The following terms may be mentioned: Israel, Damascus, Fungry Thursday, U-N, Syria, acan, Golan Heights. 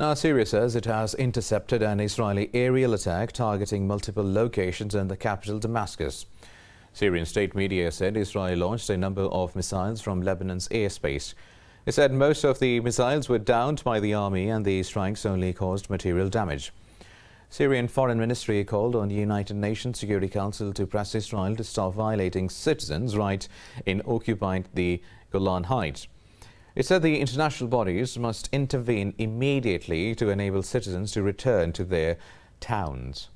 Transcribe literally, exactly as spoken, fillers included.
Now, Syria says it has intercepted an Israeli aerial attack targeting multiple locations in the capital, Damascus. Syrian state media said Israel launched a number of missiles from Lebanon's airspace. It said most of the missiles were downed by the army and the strikes only caused material damage. Syrian Foreign Ministry called on the United Nations Security Council to press Israel to stop violating citizens' rights in occupied the Golan Heights. It said the international bodies must intervene immediately to enable citizens to return to their towns.